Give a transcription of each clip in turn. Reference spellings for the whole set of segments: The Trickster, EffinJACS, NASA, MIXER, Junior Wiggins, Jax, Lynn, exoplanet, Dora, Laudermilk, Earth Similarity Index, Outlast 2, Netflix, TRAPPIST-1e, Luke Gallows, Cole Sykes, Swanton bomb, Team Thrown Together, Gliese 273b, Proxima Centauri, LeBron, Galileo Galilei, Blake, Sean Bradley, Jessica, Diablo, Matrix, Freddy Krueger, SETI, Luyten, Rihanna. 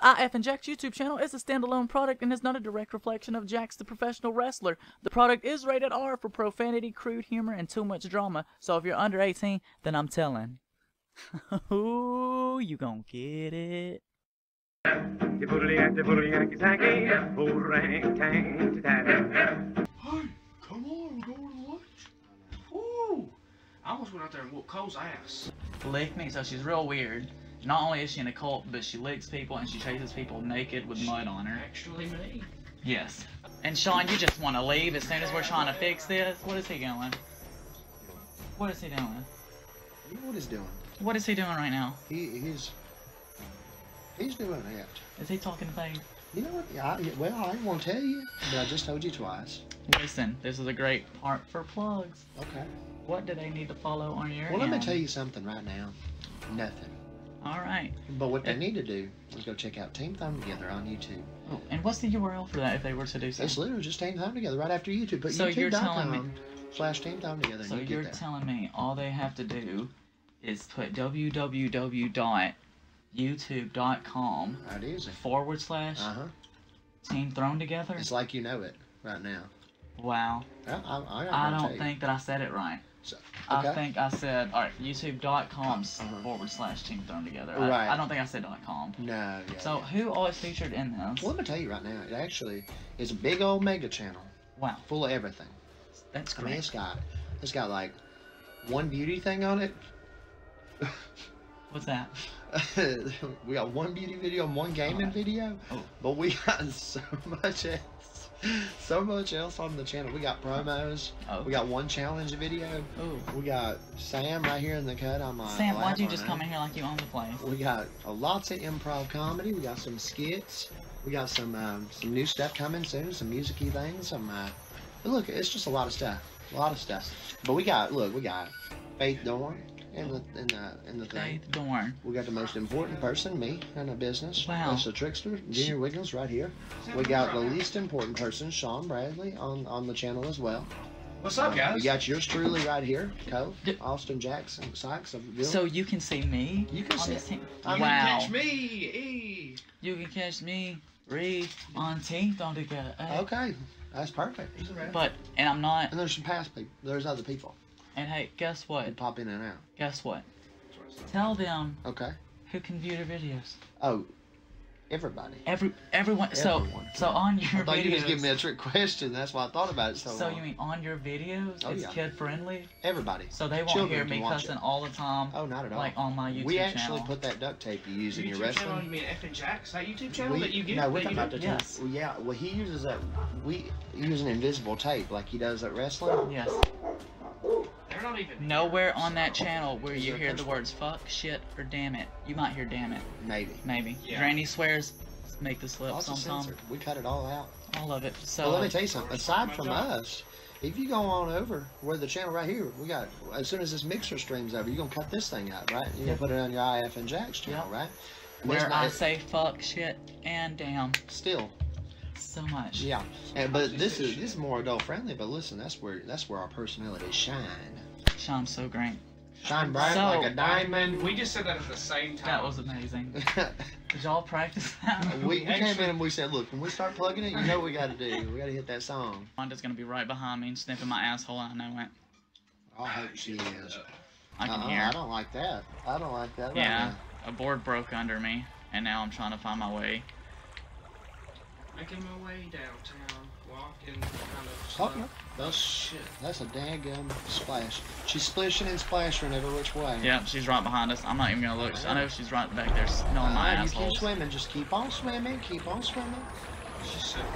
The EffinJACS YouTube channel is a standalone product and is not a direct reflection of Jax the professional wrestler. The product is rated R for profanity, crude humor, and too much drama. So if you're under 18, then I'm telling. Ooh, you gonna get it. Hey, come on, we're going to lunch. Ooh, I almost went out there and whooped Cole's ass. Lick me, so she's real weird. Not only is she in a cult, but she licks people and she chases people naked with mud on her. Actually me. Yes. And Sean, you just want to leave as soon as we're trying to fix this? What is he doing? What is he doing? What is doing? What is he doing right now? He's doing that. Is he talking to Faith? You know what? I ain't gonna tell you, but I just told you twice. Listen, this is a great part for plugs. Okay. What do they need to follow on your end? Well, let me tell you something right now. Nothing. All right. But what they need to do is go check out Team Thrown Together on YouTube. Oh, and what's the URL for that if they were to do so? It's literally just Team Thrown Together right after YouTube. But so YouTube.com/Team Thrown Together. So you're telling me all they have to do is put www.youtube.com/Team Thrown Together? It's like you know it right now. Wow. I don't think that I said it right. So, okay. I think I said, all right, youtube.com/Team Thrown Together. Right. I don't think I said .com. No. Yeah, so who all is featured in this? Well, let me tell you right now, it actually is a big old mega channel. Wow. Full of everything. That's great. I mean, it's got like one beauty thing on it. What's that? We got one beauty video and one gaming video. Oh. But we got so much else. So much else on the channel. We got promos. Oh. We got one challenge video. Ooh. We got Sam right here in the cut. I'm like, Sam, why'd you just come in here like you own the place? We got lots of improv comedy. We got some skits. We got some new stuff coming soon. Some musicy things. Look, it's just a lot of stuff. A lot of stuff. But we got Faith Dorn in the thing. Faith Dorn. We got the most important person, me, in the business. Wow. That's the Trickster, Junior Wiggins, right here. We got the least important person, Sean Bradley, on the channel as well. What's up, guys? We got yours truly right here, Cole, Austin Jackson, Sykes. So you can see me. You can see. You can catch me. You can catch me. On Team Thrown Together. Okay, that's perfect. But I'm not. And there's some past people. There's other people. And hey, guess what? They pop in and out. Guess what? Tell them. Okay. Who can view their videos? Oh, everybody. Everyone. So on your videos. I thought you just gave me a trick question. That's why I thought about it so long. So you mean on your videos? Oh, it's kid friendly. Everybody. So they won't hear me cussing all the time. Oh, not at all. Like on my YouTube channel. We actually put that duct tape you use in your wrestling. Channel, you mean EffinJACS? That YouTube channel that you get. No, we're talking about the tape. Yes. Well, yeah. Well, he uses that. We use an invisible tape like he does at wrestling. Yes. Not even nowhere on that channel where you hear the words fuck, shit, or damn it. You might hear damn it. Maybe. Yeah. Granny swears make the slip sometimes. We cut it all out. All of it. So well, let me tell you something. Aside from us, if you go on over where the channel right here, we got as soon as this mixer streams over, you're gonna cut this thing up, right? You're gonna put it on your EffinJACS channel, right? Where I say fuck, shit, and damn. Still. So much. Yeah. And but this is more adult friendly, but listen, that's where our personalities shine. Shine so great. Shine bright like a diamond. We just said that at the same time. That was amazing. Did y'all practice that? We came in and we said, look, when we start plugging it, you know what we gotta do. We gotta hit that song. Wanda's gonna be right behind me and sniffing my asshole, I know it. I hope she is. I can hear. I don't like that. Yeah. A board broke under me and now I'm trying to find my way. Making my way downtown, walking kind of stuff. Oh, that's a daggum splash. She's splishing and splashing every which way. Yeah, she's right behind us. I'm not even going to look. I know she's right back there smelling my asshole. You keep swimming. Just keep on swimming. She's so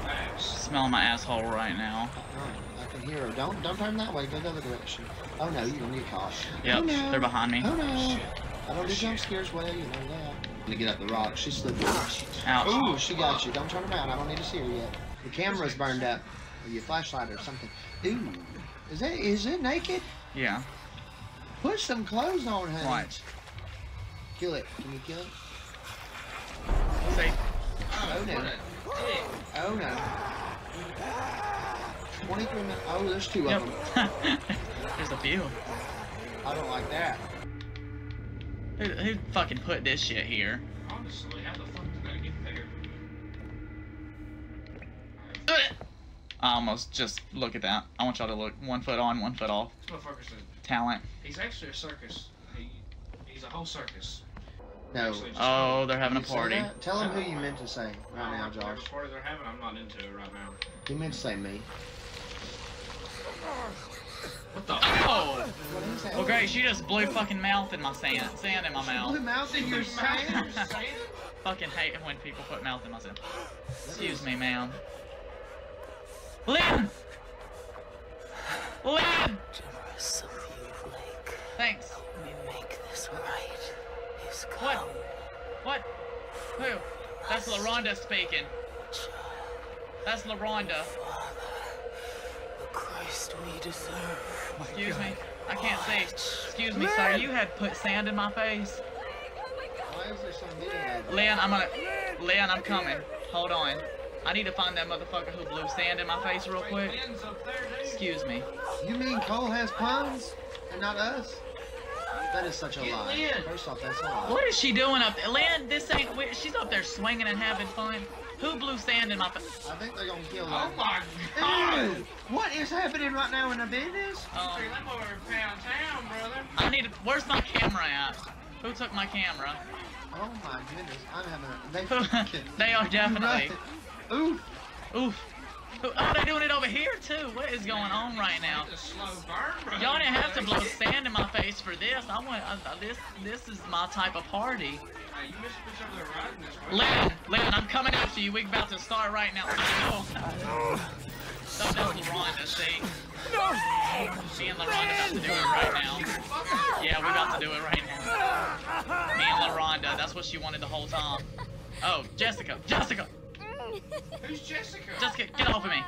fast. Smelling my asshole right now. I can hear her. Don't turn that way. Go the other direction. Oh, no. You're going to get caught. Yep, they're behind me. Oh, no. Shit. I don't do jump scares well. You know that. To get up the rock. She slipped. Ouch. Ooh, she got you. Don't turn around. I don't need to see her yet. The camera's burned up. Or your flashlight or something. Ooh. Is it naked? Yeah. Put some clothes on, honey. Watch. Kill it. Can you kill it? See? Oh, no. Oh, no. 23 minutes. Oh, there's two of them. There's a few. I don't like that. Who fucking put this shit here? Honestly, how the fuck did I get there? I almost just look at that. I want y'all to look. 1 foot on, 1 foot off. This motherfucker's a talent. He's actually a circus. He's a whole circus. No. Oh, they're having a party. Tell him who you meant to say right now, Josh. The party they're having, I'm not into it right now. You meant to say me. What the? Oh! What is that? Okay, she just blew fucking mouth in my sand. Sand in my mouth. Blew mouth in your sand? Fucking hate when people put mouth in my sand. Excuse me, ma'am. Lynn! Lynn! Generous of you, Blake. Thanks. Help me make this right. He's gone. What? Who? That's LaRonda speaking. That's LaRonda. Christ we deserve. My Excuse God. Me. I can't see. Excuse me, sir. You had put sand in my face. Why is there some video? Leon, I'm gonna... Leon, I'm coming. Hold on. I need to find that motherfucker who blew sand in my face real quick. Excuse me. You mean Cole has puns? And not us? That is such a lie. First off, that's a lie. What is she doing up there? Leon, this ain't... She's up there swinging and having fun. Who blew sand in my face? I think they're gonna kill him. Oh my God! Ew. What is happening right now in the business? I'm over downtown, brother. I need to. Where's my camera at? Who took my camera? Oh my goodness! I'm having a. They are definitely. Oof! Oof! Oh, they're doing it over here too. What is going on right now? Y'all didn't have to blow sand in my face for this. I want this is my type of party. Lynn, I'm coming after you. We're about to start right now. Oh. That's LaRonda, see? Me and LaRonda about to do it right now. Yeah, we're about to do it right now. Me and LaRonda, that's what she wanted the whole time. Oh, Jessica! Jessica! Who's Jessica? Jessica, get off of me.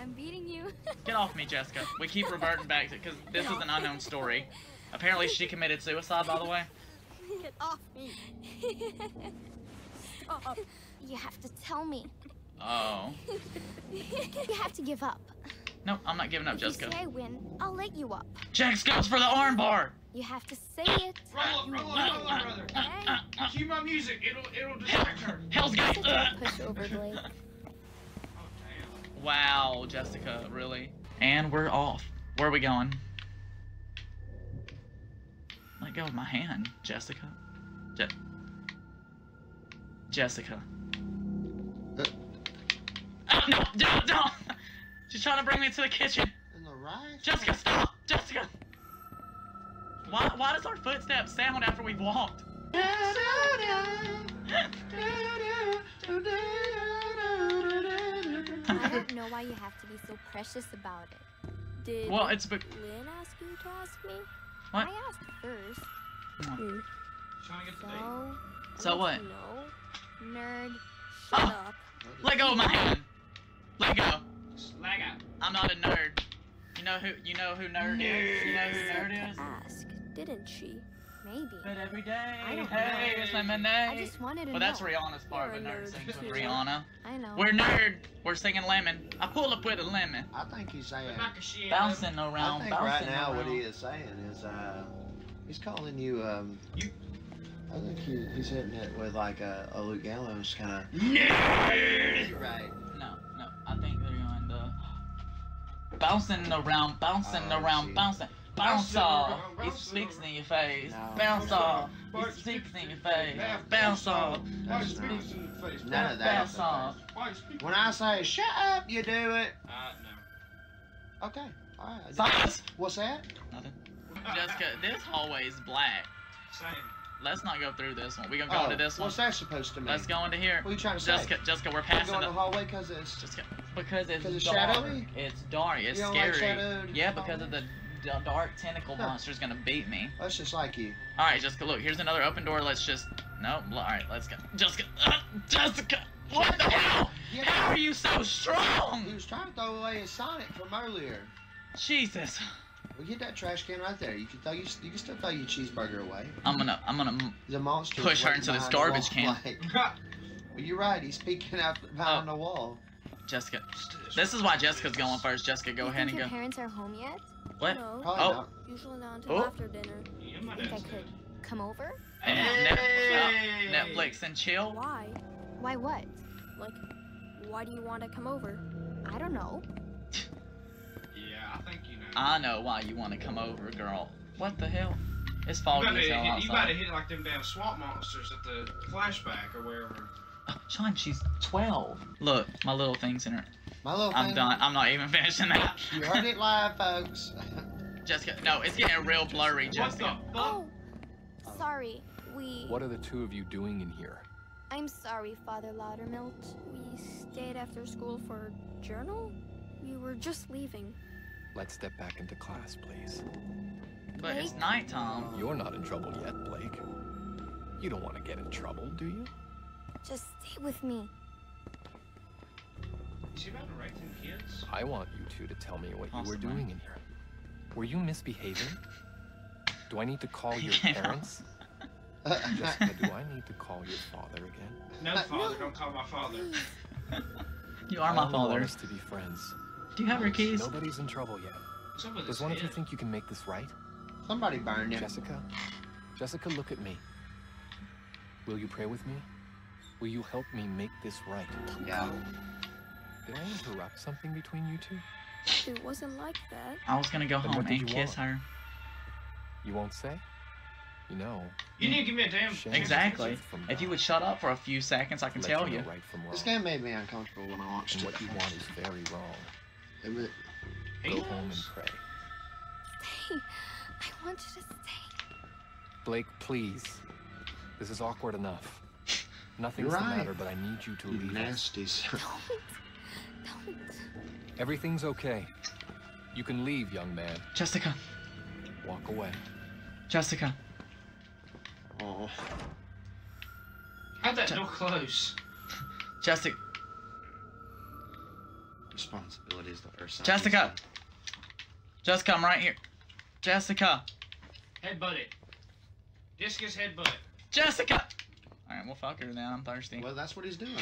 I'm beating you. Get off me, Jessica. We keep reverting back to it because this is an unknown story. Apparently she committed suicide, by the way. Get off me. Oh, you have to tell me. Oh. You have to give up. No, I'm not giving up, Jessica. If you say win, I'll let you up. Jax goes for the armbar. You have to say it. Roll up, brother. Cue my music. It'll distract her. Hell's gate. Push over, Blake. Oh, damn. Wow, Jessica, really? And we're off. Where are we going? Let go of my hand, Jessica. Jessica. Oh, no, don't! She's trying to bring me to the kitchen. In the rice? Jessica, stop! Jessica! Why does our footsteps sound after we've walked? I don't know why you have to be so precious about it. Did Lynn ask you to ask me? What? I asked first. Mm. So what? No. Nerd. Shut up. Let go of my hand. Let go. Let go. I'm not a nerd. You know who nerd is? You know who nerd is? Ask, didn't she? Maybe. But every day. I don't know. It's my Monday. I just wanted to know. Well, that's Rihanna's part of a nerd sings with Rihanna. I know. We're nerd. We're singing lemon. I pull up with a lemon. I think he's saying. Bouncing around. I think right now what he is saying is he's calling you I think he's hitting it with like a Luke Gallows kind of. Nerd. Right. No. I think they're going the bouncing around, bouncing. Bounce off, he speaks in your face. Bounce off, he speaks in your face. Bounce off, he speaks in your face. None of that. Bounce off. When I say shut up, you do it. No. Okay. All right. Silence. What's that? Nothing. Jessica, this hallway's black. Same. Let's not go through this one. We're gonna go into this one. What's that supposed to mean? Let's go into here. What are you trying to say? Jessica, we're passing the hallway because it's Jessica. Because it's dark. Shadowy? It's dark. It's scary. Yeah, because of the. Dark tentacle monster's gonna beat me. That's just like you. Alright, Jessica, look, here's another open door. Let's just. Nope. Alright, let's go. Jessica! Jessica! What the hell? Yeah. How are you so strong? He was trying to throw away his Sonic from earlier. Jesus. Well, get that trash can right there. You can still throw your cheeseburger away. I'm gonna the monster push her into this garbage can. Well, you're right, he's peeking out behind the wall. Jessica. This is why Jessica's going first. Jessica, go ahead and go. Your parents are home yet? What? No, not. Usually not until after dinner. Yeah, I think I could come over? Hey. Netflix and chill? Why? Why what? Like, why do you want to come over? I don't know. Yeah, I think you know. I know why you want to come over, girl. What the hell? It's foggy as hell outside. You gotta hit like them damn swamp monsters at the flashback or wherever. Sean, she's 12. Look, my little thing's in her. My little thing? I'm done. I'm not even finishing that. You heard it live, folks. Jessica, no, it's getting real blurry, Jessica. What the fuck? Oh, sorry. We... What are the two of you doing in here? I'm sorry, Father Laudermilk. We stayed after school for a journal? We were just leaving. Let's step back into class, please. But Blake? It's nighttime. You're not in trouble yet, Blake. You don't want to get in trouble, do you? Just stay with me. Is she about to write some kids? I want you two to tell me what you were doing in here. Were you misbehaving? Do I need to call your parents? Jessica, do I need to call your father again? No, Father, don't call my father. You are my father. To be friends. Do you have your keys? Nobody's in trouble yet. Does one of you think you can make this right? Somebody burned him. Jessica, Jessica, look at me. Will you pray with me? Will you help me make this right? Yeah. Did I interrupt something between you two? It wasn't like that. I was gonna go home and kiss her. You won't say? You know. You need to give me a damn shame. Exactly. If you would shut up for a few seconds, I can tell you. Right from wrong. This game made me uncomfortable when I watched it. What you want is very wrong. It was... Go home and pray. Stay. I want you to stay. Blake, please. This is awkward enough. Nothing's the matter, but I need you to leave. Nasty. Don't. Everything's okay. You can leave, young man. Jessica. Walk away. Jessica. Oh. How'd that door close? Jessica. Responsibility is the first. Jessica. Jessica, I'm right here. Jessica. Headbutt it. Discus headbutt. Jessica. All right, well, fuck her now. I'm thirsty. Well, that's what he's doing.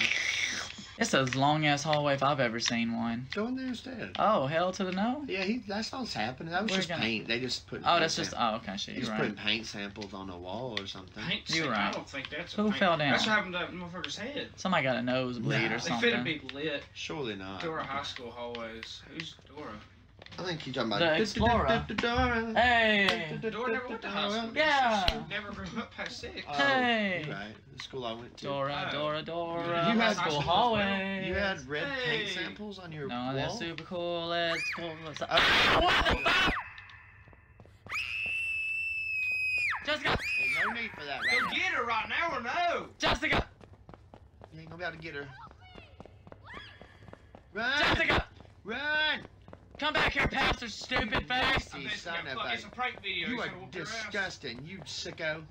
It's a long-ass hallway if I've ever seen one. Go in there instead. Oh, hell to the no? Yeah, that's all that's happening. That was paint. They just put... Oh, that's just... Oh, okay, shit, you're right. Just putting paint samples on a wall or something. Paint samples? You're right. I don't think that's a Who fell down? That's what happened to that motherfucker's head. Somebody got a nosebleed or something. They finna be lit. Surely not. Dora High School hallways. Who's Dora? I think you're talking about... The Explorer. Hey! Dora never went to high school. Yeah! She never grew up past 6. Hey! You're right. The school I went to. Dora, Dora, Dora. You had school hallway. You had red paint samples on your wall? No, that's super cool. That's cool. What the fuck? Jessica! There's no need for that right now. Go get her right now or no! Jessica! You ain't gonna be able to get her. Run! Jessica! Run! Come back here, pastor, stupid face! It's a prank video. You are disgusting, you sicko.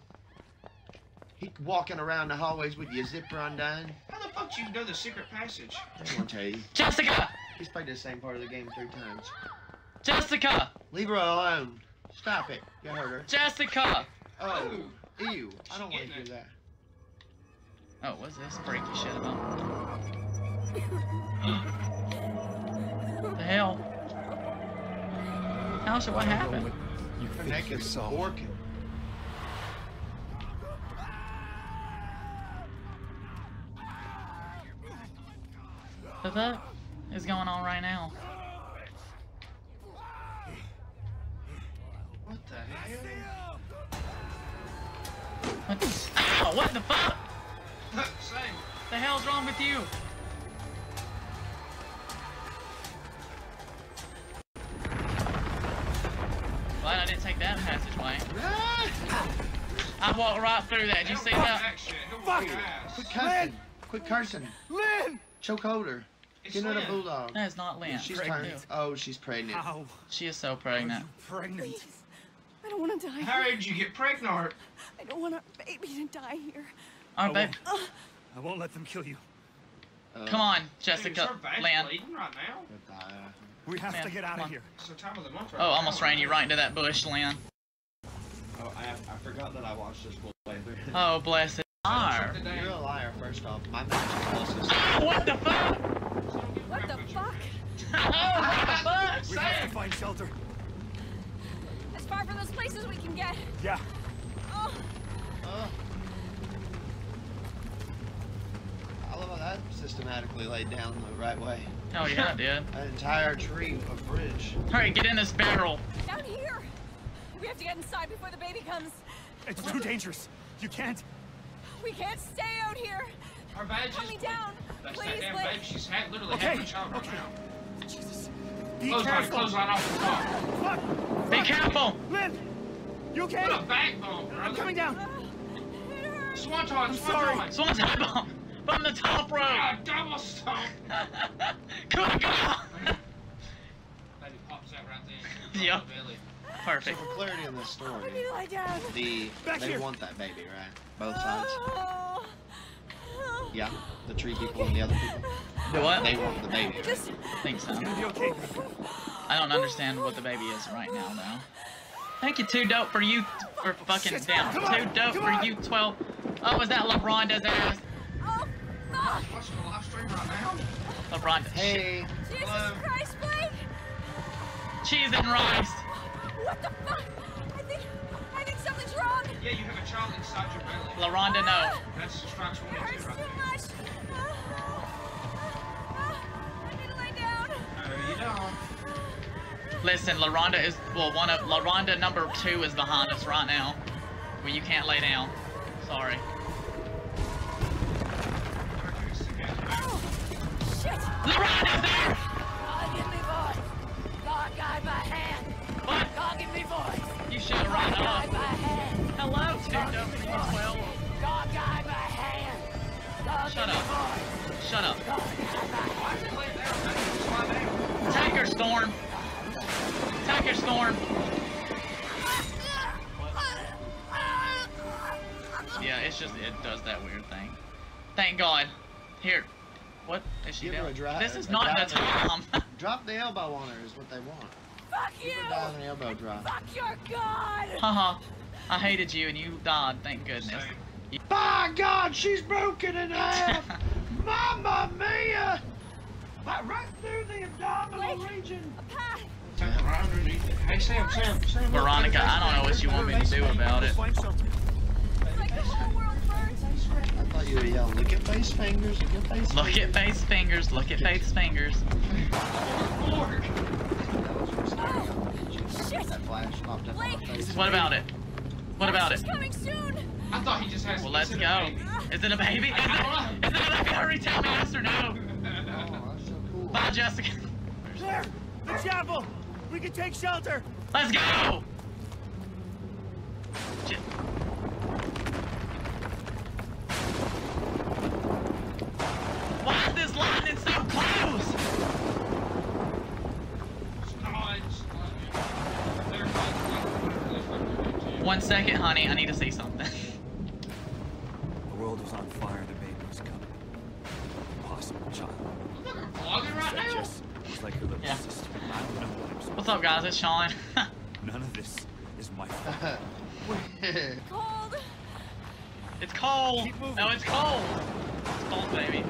He walking around the hallways with your zipper undone. How the fuck do you know the secret passage? I won't tell you. Jessica! He's played the same part of the game 3 times. Jessica! Leave her alone. Stop it. You hurt her. Jessica! Oh. Ew. I don't want to do that. Oh, what's this freaky shit about? What the hell? How should what happen? You think it's so working. What the fuck is going on right now? What the hell? What the, ow, what the fuck? Same. What the hell's wrong with you? Glad I didn't take that passageway. I walked right through that. Did you see that? Fuck! Quit cursing. Quit cursing. Lynn! Choke hold her. Get her a bulldog. That is not Lynn. She's pregnant. Oh, she's pregnant. Ow. She is so pregnant. Pregnant. Please. I don't want to die. How did you get pregnant? I don't want our baby to die here. Our baby. I won't let them kill you. Come on, Jessica. Lynn. We have to get out of here. Oh, almost ran you right into that bush, Lynn. Oh, I forgot that I watched this playthrough. Oh, bless it. You're a liar, first off. I'm not supposed to. Oh, what the fuck? What the fuck? Oh, we have to find shelter. As far from those places we can get. Yeah. Oh. I love how I systematically laid down the right way. Oh yeah, dude. An entire tree of fridge. All right, get in this barrel. Down here. We have to get inside before the baby comes. It's too dangerous. You can't. We can't stay out here. Our badges. Put me down, please. That damn badge. She's had literally half a child right now. Jesus. Clothesline off the car. Fuck. Be careful. Liv, you okay? What a backbone, brother. I'm coming down. Swanton bomb! From the top row! God, double stomp! Come on, go on! Baby pops out right there. Yep. Perfect. So for clarity on this story, they want that baby, right? Both sides. Yeah, the tree people and the other people. The what? They want the baby. Right? I think so. I don't understand what the baby is right now, though. Thank you, Too Dope, for you Too Dope for you 12. Oh, is that LeBron does ass? Oh, fuck! Watching the live stream right now. LeBron does shit. Jesus Christ, Blake! Cheese and rice! What the fuck? I think something's wrong! Yeah, you have a child inside your belly. LaRonda, no. That's distraction. It hurts too much. I need to lay down. No, you don't. Listen, LaRonda is, well, LaRonda number 2 is behind us right now. Well, you can't lay down. Sorry. Oh, shit! LaRonda's there! God, give me voice. God, guide my hand. What? God, give me voice. You should have run off. Hello, Tito. Well. God, guide my hand. God, shut up. Voice. Shut up. God, guide my hand. Take her, Storm. Take her, Storm. Yeah, it's just, it does that weird thing. Thank God. Here. What is she doing? This is not a time. Drop the elbow on her is what they want. Fuck you! An elbow drop. Fuck your God! Haha. I hated you and you died, thank goodness. By God, she's broken in half! Mamma mia! Right through the abdominal region! Hey, Sam. Veronica, I don't know what you want me to do about it. I thought you were yelling, look at Faith's fingers, look at Faith's fingers. Look at Faith's fingers, look at Faith's fingers. Lord! Oh, shit! What about it? What about it? Coming soon. I thought he just has to. Well, let's go. Is it a baby? Is it a baby? Hurry, tell me yes or no. Oh, that's so cool. Bye, Jessica. There! The chapel! We can take shelter! Let's go! Shit. Why is this lightning so close? One second, honey. I need to see something. The world was on fire. The baby was coming. Impossible child. Look, I'm vlogging right now. It's like your little sister. I don't know what I'm saying. What's up, guys? It's Sean. None of this is my fault. Cold. It's cold. No, it's cold. It's cold, baby.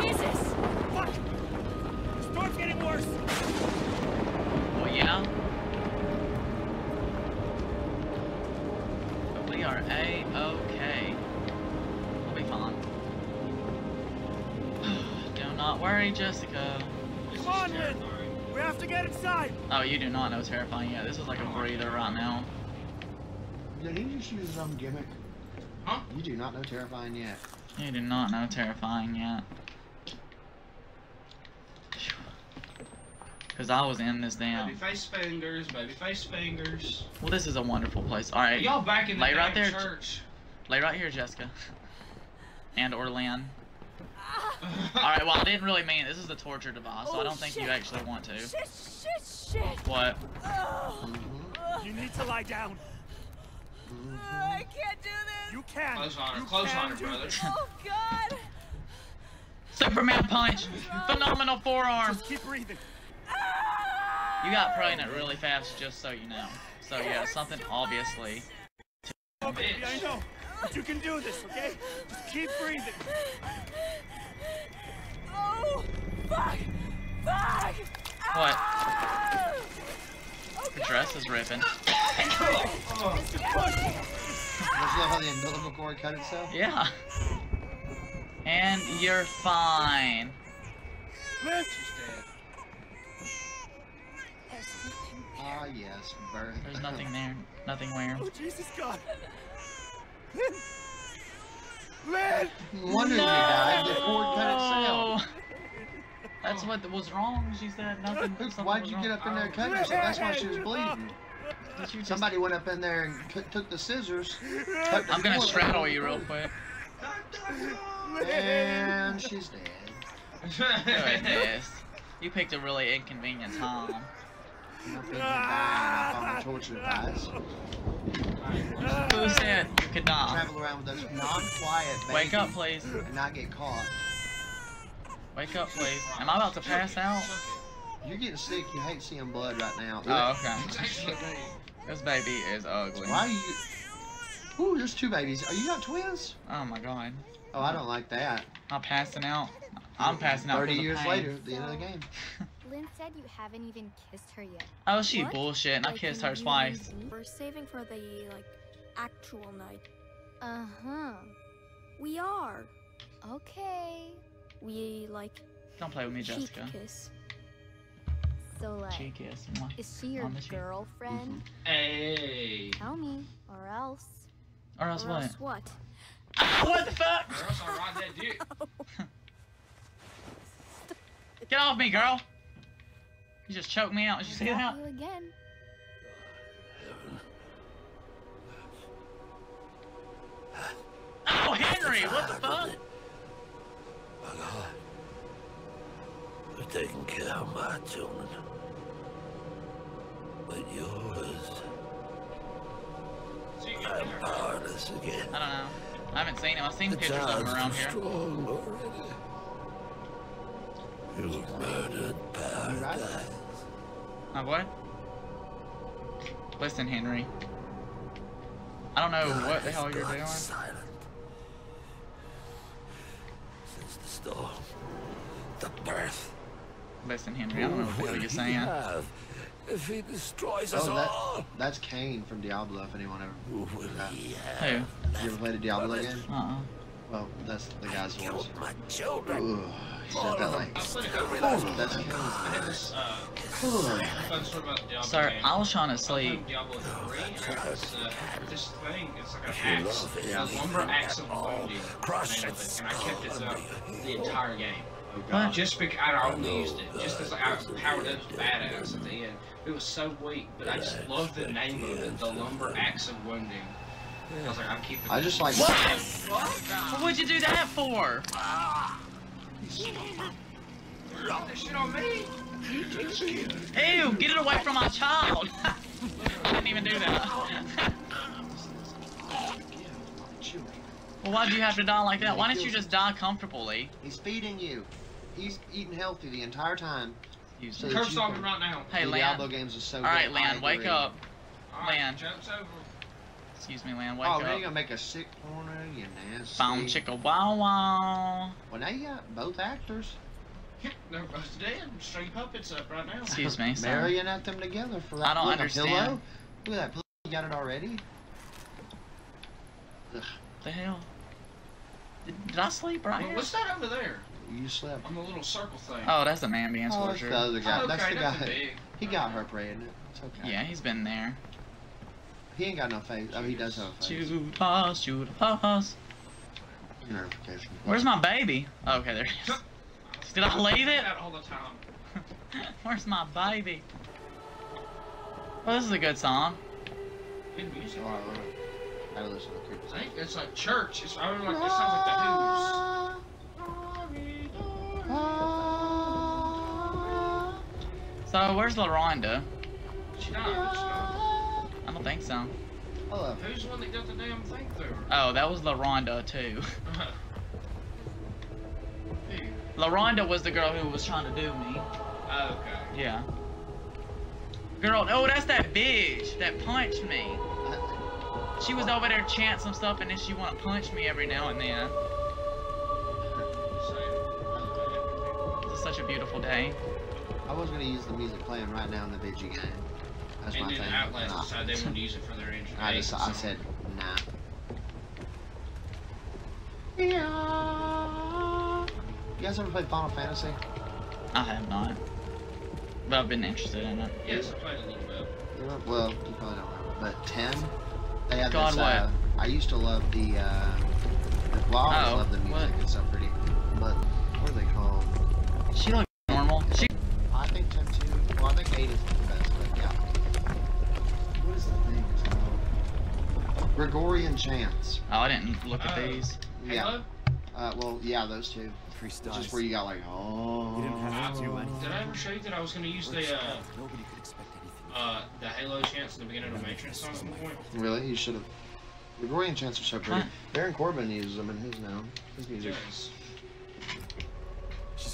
Jesus! Fuck! The storm's getting worse! Oh, yeah? But we are A-okay. We'll be fine. Do not worry, Jessica. Come on, Lynn! We have to get inside! Oh, you do not know it's terrifying. Yeah, this is like a breather right now. Did he just use some gimmick? Huh? You do not know terrifying yet. You do not know terrifying yet. Cause I was in this damn. Baby face fingers, baby face fingers. Well, this is a wonderful place. All right. Y'all back in the right there, church. Lay right here, Jessica. And Orlan. All right. Well, I didn't really mean it. This is a torture device, so I don't think you actually want to. Shit. What? You need to lie down. I can't do this. You can. Close on her, brother. Oh God. Superman punch. Phenomenal forearm. Just keep breathing. You got pregnant really fast, just so you know. So yeah, something obviously. Oh, baby, I know. But you can do this, okay? Just keep breathing. Oh, fuck! Fuck! What? Oh, the dress is ripping. Oh, just love how the umbilical cord cut itself. Yeah. And you're fine. Vince is dead. Ah, yes, birth. There's nothing there. Nothing where. Oh, Jesus God. Lynn! Lynn! No wonder they died before it cut itself. That's what was wrong. She said nothing. Why'd you get up in there and cut yourself? That's why she was bleeding. Somebody went up in there and took the scissors. I'm gonna straddle you real quick. And she's dead. Goodness. You picked a really inconvenient time. Who said you could not? Travel around with those non-quiet babies. Wake up, please. And not get caught. Wake up, please. Am I about to pass out? You're getting sick. You hate seeing blood right now. Oh, okay. This baby is ugly. Why are you... Ooh, there's two babies. Are you not twins? Oh, my God. Oh, I don't like that. I'm passing out. I'm passing out 30 years later, at the end of the game. Lynn said you haven't even kissed her yet. Oh, she bullshit, and I kissed her twice. We're saving for the, like, actual night. Uh-huh. We are. Okay. We, like... Don't play with me, Jessica. Kiss. So, like, cheek kiss. Is she your girlfriend? Hey. Tell me, or else... Or else what? What? What the fuck? Or else I'll ride that dick. Get off me, girl! You just choked me out. Did you see that? You again. Oh, Henry! What the fuck? My God. We're taking care of my children. But yours... I'm powerless again. I don't know. I haven't seen him. I've seen pictures of him around here. You murdered paradise. Oh, what? Listen, Henry. I don't know what the hell you're doing. Silent. Since the storm, the birth. Listen, Henry. I don't know what the hell you're saying. If he destroys us all. That's Cain from Diablo. If anyone ever. Who? You ever played a Diablo game? Uh-uh. Well, that's the guy's voice. My children. He said that like. That's Cain's voice. Sir, I was trying to sleep. Diablo 3. This thing, it's like an axe. A lumber axe of bonding. And I kept it up the entire game. What? Just because I only used it, just because I was powered up as badass at the end. It was so weak, but I just love the name of it, the lumber axe of wounding. I was like, I'm keeping. I just like. What? What? What'd you do that for? Drop this shit on me! Ew! Get it away from my child! I didn't even do that. Well, why do you have to die like that? Why didn't you just die comfortably? He's feeding you. He's eating healthy the entire time. So curse on him right now. Hey, Lan. So alright, Lan, wake up. Lan. Excuse me, Lan, wake up. Oh, now you gonna make a sick corner, you nasty. Boom, chicka, wow, wow. Well, now you got both actors. They're both dead. String puppets up right now. Excuse me, sir. Marionette them together for that. I don't understand. Look at that. You got it already? Ugh. The hell? Did I sleep right here? What's that over there? You slept. On the little circle thing. Oh, that's a man being tortured. That's the other guy. Oh, okay, that's the guy. He got her pregnant. It's okay. Yeah, he's been there. He ain't got no face. Oh, he does have a face. Shoot us, shoot us. Notification. Where's my baby? Oh, okay, there he is. Did I leave it? All the time. Where's my baby? Well, this is a good song. Good music. Oh, I listen to Creepers. I think it's like church. It's I don't know, like this sounds like the Who's. So where's LaRonda? She's not. I don't think so. Hello. Who's the one that got the damn thing through her? Oh, that was LaRonda too. Hey. LaRonda was the girl who was trying to do me. Oh, okay. Yeah. Girl, oh that's that bitch that punched me. She was over there chanting some stuff, and then she wanted to punch me every now and then. This is such a beautiful day. I was going to use the music playing right now in the VG game. That's my thing. And then Outlast decided they wanted to use it for their intro. I said, nah. Yeah. You guys ever played Final Fantasy? I have not. But I've been interested in it. Yes, I played a little bit. You know, well, you probably don't remember, but 10? They have God, this, I used to love the I love the music. What? It's so pretty. But, what are they called? She don't normal. She... I think 10 too. Well, I think 8 is the best, but yeah. What is the thing it's called? Gregorian Chants. Oh, I didn't look at these. Yeah. Halo? Well, yeah, those two. Just where you got like, oh. You didn't have to do anything. Did I ever show you that I was going to use Nobody could expect anything. The Halo chants at the beginning of the Matrix song at some point? Really? You should have. Gregorian chants are so pretty. Huh? Baron Corbin uses them in his now. His music. Yes.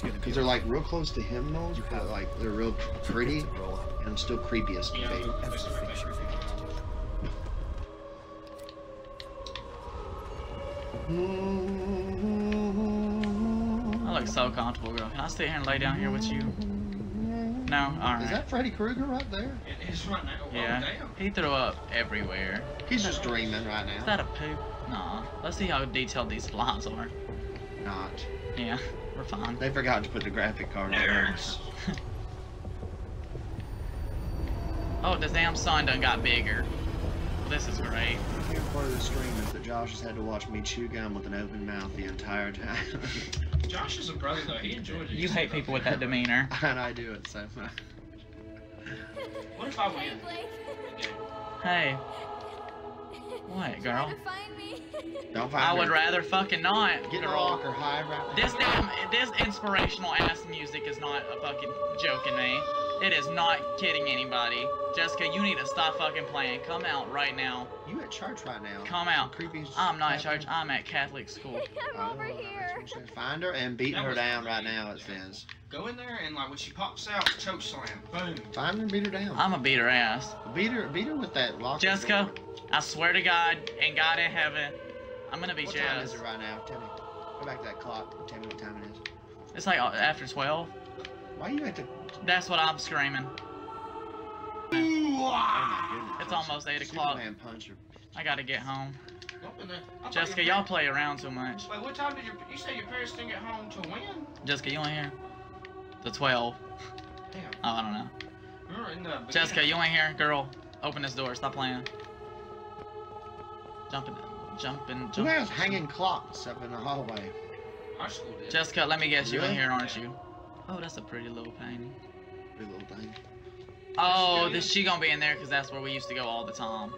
Because they're like real close to hymnals, but like they're real pretty and still creepy as can be. I look so comfortable, girl. Can I stay here and lay down here with you? No? Alright. Is that Freddy Krueger right there? It is right now. Yeah. Oh, he threw up everywhere. He's just dreaming right now. Is that a poop? Nah. Let's see how detailed these flies are. Not. Yeah. We're fine. They forgot to put the graphic card on there. Oh, the damn sun done got bigger. This is great. The part of the stream is that Josh has had to watch me chew gum with an open mouth the entire time. Josh is a brother though, he enjoyed it. You hate people with that demeanor. And I do it so much. What if I win? Hey. What, girl? Find me. Don't find I her. Would rather fucking not. Get girl. A rock or high right now. This inspirational ass music is not a fucking joking me. It is not kidding anybody. Jessica, you need to stop fucking playing. Come out right now. You at church right now? Come out. Creepy. I'm not at church. I'm at Catholic school. I'm over here. Find her and beat her down right now. It says. Go in there and like when she pops out, choke slam. Boom. Find her and beat her down. I'ma beat her ass. Beat her with that lock. Jessica. I swear to God and God in heaven, I'm gonna be jazzed. What time is it right now? Tell me. Go back to that clock. Tell me what time it is. It's like after 12. Why are you at the? That's what I'm screaming. Oh it's almost 8 o'clock. I gotta get home. Jessica, y'all play around too much. Wait, what time did you say your parents didn't get home to when? Jessica, you ain't here. The 12. Damn. Oh, I don't know. Remember in the Jessica, you ain't here, girl. Open this door. Stop playing. Jumping. Who has hanging clocks up in the hallway? Our school did. Jessica, let me guess, really? You in here, aren't you? Oh, that's a pretty little painting. Pretty little thing. Oh, is she gonna be in there? Because that's where we used to go all the time.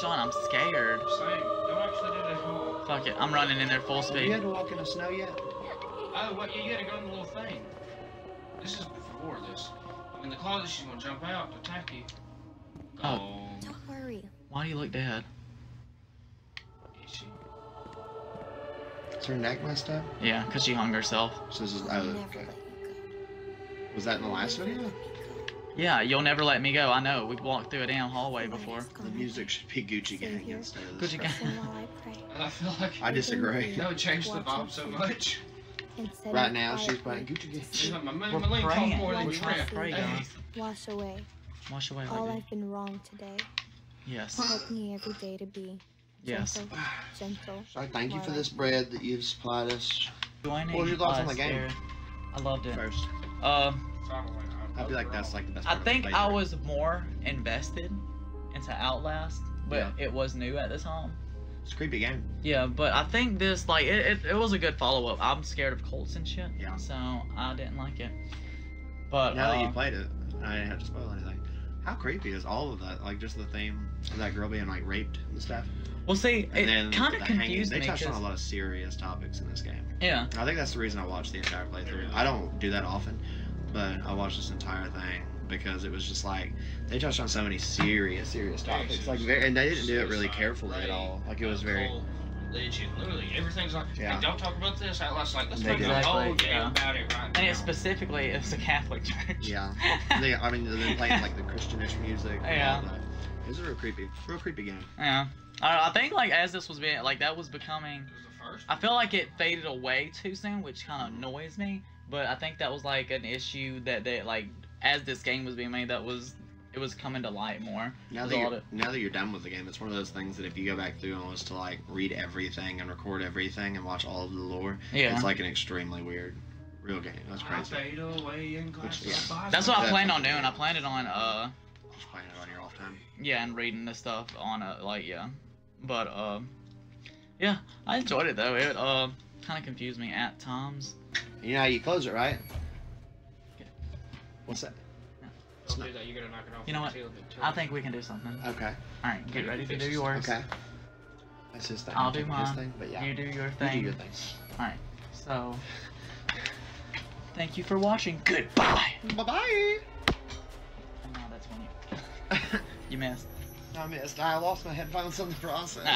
Sean, I'm scared. Same. Don't actually do that whole... Fuck it, I'm running in there full speed. You had to walk in the snow yet? Oh, what? You had to go in the little thing. This is before this. In the closet, she's gonna jump out to attack you. Oh. Don't worry. Why do you look dead? Is her neck messed up? Yeah, because she hung herself. So this is, okay. Was that in the last video? Yeah, you'll never let me go. I know. We've walked through a damn hallway before. The music should be Gucci Gang instead of this. Gucci Gang. I feel like I disagree. That would change the vibe so much. Right now, she's playing Gucci Gang. We're praying. Wash away. Wash away all I've been wrong today. Yes. Help me every day to be. Yes. Gentle. So I thank you for this bread that you've supplied us. What were your thoughts on the game? I loved it. First. I feel like that's like the best. I think I was more invested into Outlast, but it was new at the time. It's a creepy game. Yeah, but I think this like it was a good follow up. I'm scared of cults and shit. Yeah. So I didn't like it. But now that you played it, I didn't have to spoil anything. How creepy is all of that? Like, just the theme of that girl being, like, raped and stuff? Well, see, it kind of confused me. They touched on a lot of serious topics in this game. Yeah. I think that's the reason I watched the entire playthrough. I don't do that often, but I watched this entire thing because it was just, like, they touched on so many serious, serious topics. Like, and they didn't do it really carefully at all. Like, it was very... Legit, literally, everything's like, hey, don't talk about this. Outlast's like, let's talk about the whole game about it right now. And it specifically is a Catholic church. Yeah. I mean, they've been playing like the Christianish music. Yeah. And all that. It was a real creepy game. Yeah. I think like as this was being, like that was becoming, it was the first. I feel like it faded away too soon, which kind of annoys me. But I think that was like an issue that they, like, as this game was being made, that was it was coming to light more. Now that you're done with the game, it's one of those things that if you go back through and was to like read everything and record everything and watch all of the lore, it's like an extremely weird real game. That's crazy. That's what I planned on doing. I planned it on just playing it on your off time. Yeah, and reading this stuff on but yeah, I enjoyed it though. It kind of confused me at times. You know how you close it, right? What's that? Don't do that. You gotta knock it off. You know what? I think we can do something. Okay. All right. Get ready to do yours. Okay. That's his thing. I'll do mine. Thing, but yeah. You do your thing. You do your thing. All right. So, thank you for watching. Goodbye. Bye bye. And now that's when you. You missed. I missed. I lost my headphones in the process.